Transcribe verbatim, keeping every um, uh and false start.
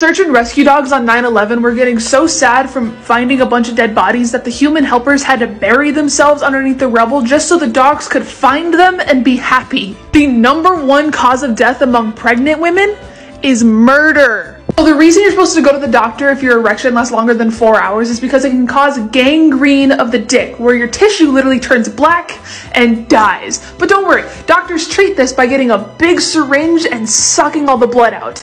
Search and rescue dogs on nine eleven were getting so sad from finding a bunch of dead bodies that the human helpers had to bury themselves underneath the rubble just so the dogs could find them and be happy. The number one cause of death among pregnant women is murder. So the reason you're supposed to go to the doctor if your erection lasts longer than four hours is because it can cause gangrene of the dick, where your tissue literally turns black and dies. But don't worry, doctors treat this by getting a big syringe and sucking all the blood out.